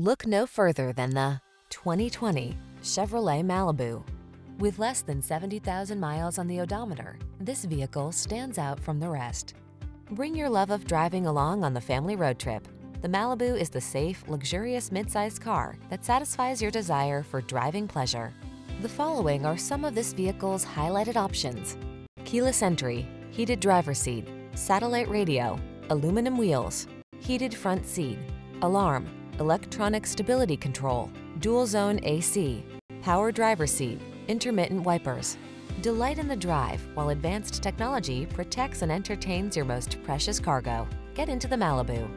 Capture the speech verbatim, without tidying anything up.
Look no further than the twenty twenty Chevrolet Malibu. With less than seventy thousand miles on the odometer, this vehicle stands out from the rest. Bring your love of driving along on the family road trip. The Malibu is the safe, luxurious midsize car that satisfies your desire for driving pleasure. The following are some of this vehicle's highlighted options: keyless entry, heated driver's seat, satellite radio, aluminum wheels, heated front seat, alarm, electronic stability control, dual zone A C, power driver's seat, intermittent wipers. Delight in the drive while advanced technology protects and entertains your most precious cargo. Get into the Malibu.